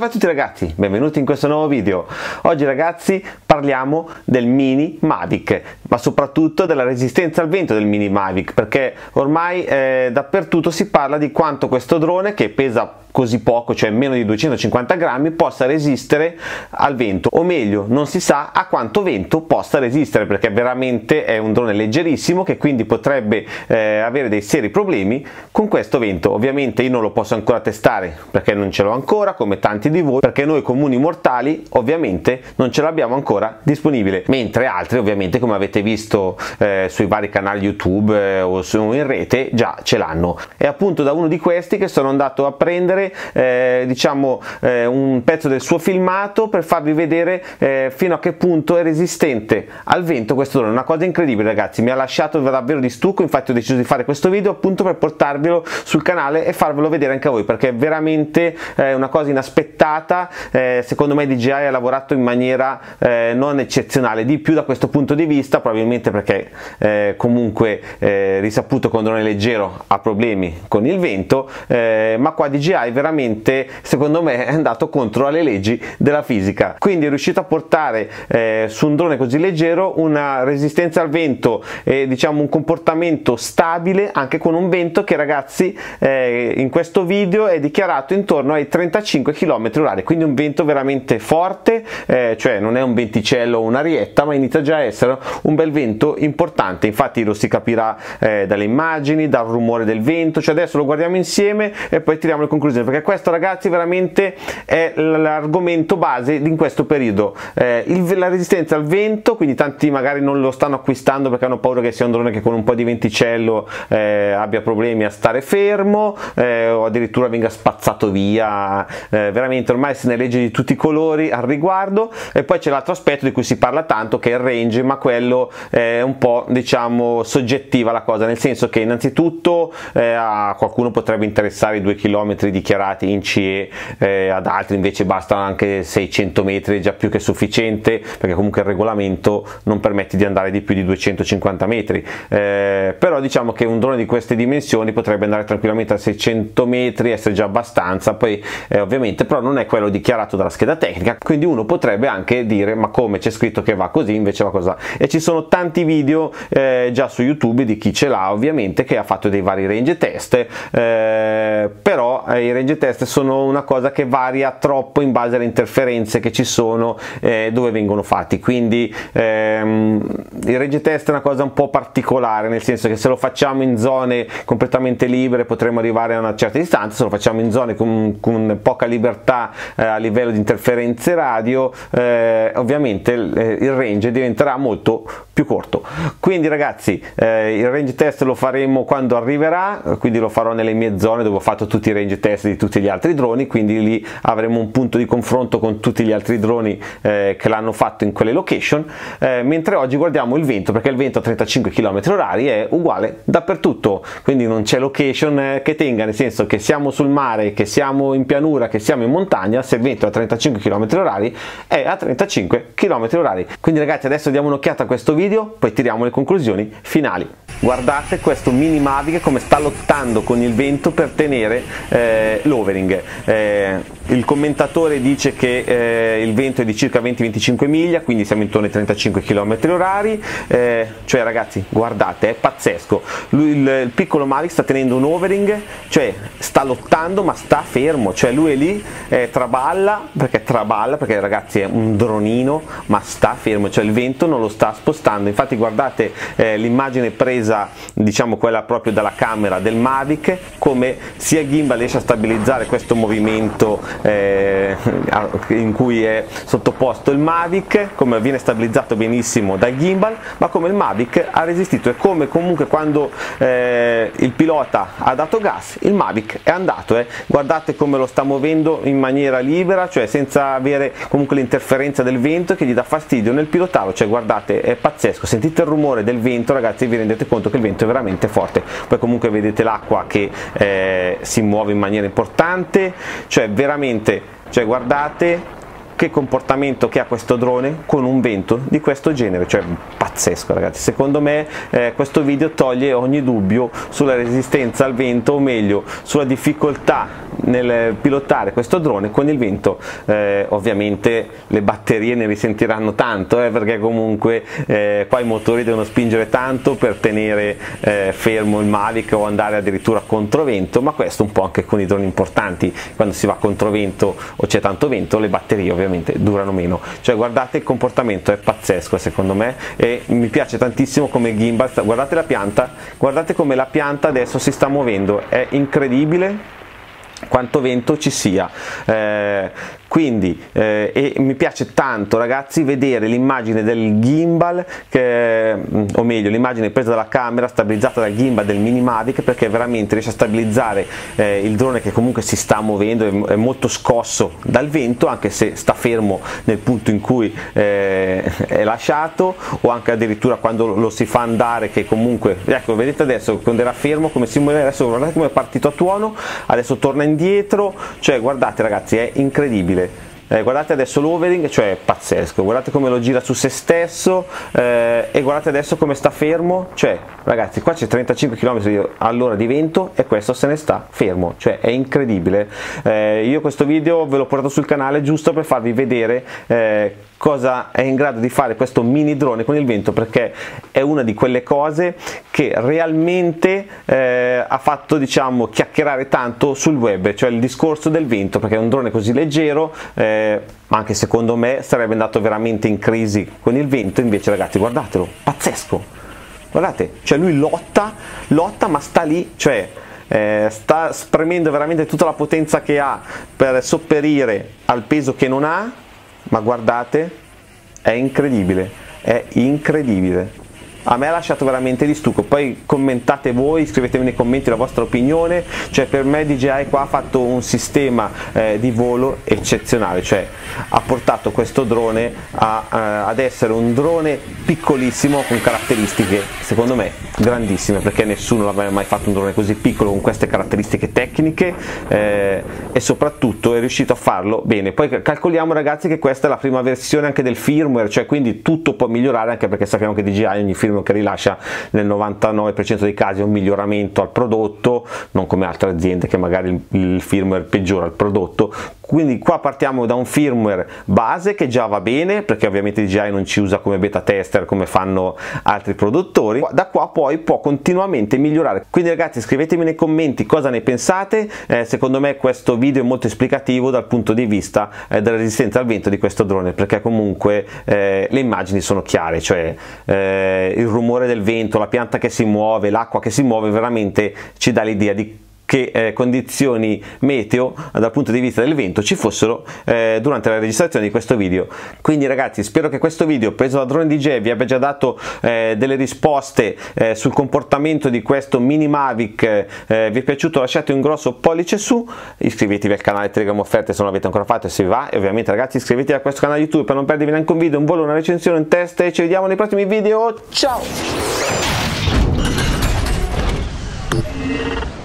Salve a tutti ragazzi, benvenuti in questo nuovo video. Oggi ragazzi parliamo del Mini Mavic, ma soprattutto della resistenza al vento del Mini Mavic, perché ormai dappertutto si parla di quanto questo drone, che pesa così poco, cioè meno di 250 grammi, possa resistere al vento, o meglio non si sa a quanto vento possa resistere, perché veramente è un drone leggerissimo che quindi potrebbe avere dei seri problemi con questo vento. Ovviamente io non lo posso ancora testare perché non ce l'ho ancora, come tanti di voi, perché noi comuni mortali ovviamente non ce l'abbiamo ancora disponibile, mentre altri ovviamente, come avete visto sui vari canali YouTube o in rete, già ce l'hanno. È appunto da uno di questi che sono andato a prendere un pezzo del suo filmato per farvi vedere fino a che punto è resistente al vento questo drone. Una cosa incredibile ragazzi, mi ha lasciato davvero di stucco, infatti ho deciso di fare questo video appunto per portarvelo sul canale e farvelo vedere anche a voi, perché è veramente una cosa inaspettata. Secondo me DJI ha lavorato in maniera non eccezionale, di più da questo punto di vista, probabilmente perché comunque risaputo che un drone leggero ha problemi con il vento, ma qua DJI veramente secondo me è andato contro alle leggi della fisica, quindi è riuscito a portare su un drone così leggero una resistenza al vento e diciamo un comportamento stabile anche con un vento che ragazzi in questo video è dichiarato intorno ai 35 km/h, quindi un vento veramente forte, cioè non è un venticello o un'arietta, ma inizia già a essere un bel vento importante. Infatti lo si capirà dalle immagini, dal rumore del vento, cioè adesso lo guardiamo insieme e poi tiriamo le conclusioni, perché questo ragazzi veramente è l'argomento base in questo periodo, la resistenza al vento. Quindi tanti magari non lo stanno acquistando perché hanno paura che sia un drone che con un po' di venticello abbia problemi a stare fermo o addirittura venga spazzato via, veramente ormai se ne legge di tutti i colori al riguardo. E poi c'è l'altro aspetto di cui si parla tanto, che è il range, ma quello è un po' diciamo soggettiva la cosa, nel senso che innanzitutto a qualcuno potrebbe interessare i 2 km dichiarati in CE, ad altri invece bastano anche 600 metri, è già più che sufficiente, perché comunque il regolamento non permette di andare di più di 250 metri, però diciamo che un drone di queste dimensioni potrebbe andare tranquillamente a 600 metri, essere già abbastanza. Poi ovviamente però non è quello dichiarato dalla scheda tecnica, quindi uno potrebbe anche dire ma come, c'è scritto che va così, invece va così, e ci sono tanti video già su YouTube di chi ce l'ha ovviamente, che ha fatto dei vari range test, però i range test sono una cosa che varia troppo in base alle interferenze che ci sono dove vengono fatti, quindi il range test è una cosa un po' particolare, nel senso che se lo facciamo in zone completamente libere potremmo arrivare a una certa distanza, se lo facciamo in zone con poca libertà a livello di interferenze radio ovviamente il range diventerà molto più corto. Quindi ragazzi il range test lo faremo quando arriverà, quindi lo farò nelle mie zone dove ho fatto tutti i range test di tutti gli altri droni, quindi lì avremo un punto di confronto con tutti gli altri droni che l'hanno fatto in quelle location, mentre oggi guardiamo il vento, perché il vento a 35 km/h è uguale dappertutto, quindi non c'è location che tenga, nel senso che siamo sul mare, che siamo in pianura, che siamo in montagna, se il vento è a 35 km/h è a 35 km/h. Quindi ragazzi adesso diamo un'occhiata a questo video, poi tiriamo le conclusioni finali. Guardate questo Mini Mavic come sta lottando con il vento per tenere l'overing. Il commentatore dice che il vento è di circa 20-25 miglia, quindi siamo intorno ai 35 km/h, cioè ragazzi guardate, è pazzesco. Lui, il piccolo Mavic sta tenendo un overing, cioè sta lottando ma sta fermo, cioè lui è lì, traballa perché ragazzi è un dronino ma sta fermo, cioè il vento non lo sta spostando. Infatti guardate l'immagine presa, diciamo quella proprio dalla camera del Mavic, come sia Gimbal riesce a stabilizzare questo movimento in cui è sottoposto il Mavic, come viene stabilizzato benissimo dal Gimbal, ma come il Mavic ha resistito e come comunque quando il pilota ha dato gas il Mavic è andato. Guardate come lo sta muovendo in maniera libera, cioè senza avere comunque l'interferenza del vento che gli dà fastidio nel pilotarlo, cioè guardate è pazzesco. Sentite il rumore del vento ragazzi e vi rendete conto che il vento è veramente forte. Poi comunque vedete l'acqua che si muove in maniera importante, cioè veramente, guardate che comportamento che ha questo drone con un vento di questo genere, cioè pazzesco ragazzi. Secondo me questo video toglie ogni dubbio sulla resistenza al vento, o meglio sulla difficoltà nel pilotare questo drone con il vento. Ovviamente le batterie ne risentiranno tanto, perché comunque qua i motori devono spingere tanto per tenere fermo il Mavic o andare addirittura controvento, ma questo un po' anche con i droni importanti, quando si va controvento o c'è tanto vento le batterie ovviamente durano meno. Cioè guardate, il comportamento è pazzesco secondo me, e mi piace tantissimo come Gimbal, guardate la pianta, guardate come la pianta adesso si sta muovendo, è incredibile quanto vento ci sia, quindi e mi piace tanto ragazzi vedere l'immagine del gimbal, che, o meglio l'immagine presa dalla camera stabilizzata dal gimbal del Mini Mavic, perché veramente riesce a stabilizzare il drone che comunque si sta muovendo, è molto scosso dal vento anche se sta fermo nel punto in cui è lasciato, o anche addirittura quando lo si fa andare, che comunque ecco vedete adesso quando era fermo come si muove, adesso guardate come è partito a tuono, adesso torna indietro, cioè guardate ragazzi è incredibile. Guardate adesso l'overing, cioè è pazzesco, guardate come lo gira su se stesso, e guardate adesso come sta fermo, cioè ragazzi qua c'è 35 km all'ora di vento e questo se ne sta fermo, cioè è incredibile. Io questo video ve l'ho portato sul canale giusto per farvi vedere cosa è in grado di fare questo mini drone con il vento, perché è una di quelle cose che realmente ha fatto diciamo chiacchierare tanto sul web, cioè il discorso del vento, perché è un drone così leggero, anche secondo me sarebbe andato veramente in crisi con il vento, invece ragazzi guardatelo, pazzesco, guardate, cioè lui lotta ma sta lì, cioè sta spremendo veramente tutta la potenza che ha per sopperire al peso che non ha, ma guardate è incredibile, è incredibile. A me ha lasciato veramente di stucco, poi commentate voi, scrivetemi nei commenti la vostra opinione, cioè per me DJI qua ha fatto un sistema di volo eccezionale, cioè ha portato questo drone ad essere un drone piccolissimo con caratteristiche secondo me grandissime, perché nessuno l'aveva mai fatto un drone così piccolo con queste caratteristiche tecniche, e soprattutto è riuscito a farlo bene. Poi calcoliamo ragazzi che questa è la prima versione anche del firmware, cioè quindi tutto può migliorare, anche perché sappiamo che DJI ogni firmware che rilascia nel 99% dei casi è un miglioramento al prodotto, non come altre aziende che magari il firmware peggiora il prodotto. Quindi qua partiamo da un firmware base che già va bene, perché ovviamente DJI non ci usa come beta tester come fanno altri produttori, da qua poi può continuamente migliorare. Quindi ragazzi scrivetemi nei commenti cosa ne pensate, secondo me questo video è molto esplicativo dal punto di vista della resistenza al vento di questo drone, perché comunque le immagini sono chiare, cioè il rumore del vento, la pianta che si muove, l'acqua che si muove, veramente ci dà l'idea di che condizioni meteo dal punto di vista del vento ci fossero durante la registrazione di questo video. Quindi ragazzi spero che questo video preso da Drone DJ vi abbia già dato delle risposte sul comportamento di questo Mini Mavic, vi è piaciuto lasciate un grosso pollice su, iscrivetevi al canale Telegram offerte se non l'avete ancora fatto e se vi va, e ovviamente ragazzi iscrivetevi a questo canale YouTube per non perdervi neanche un video, un volo, una recensione, un test, e ci vediamo nei prossimi video, ciao!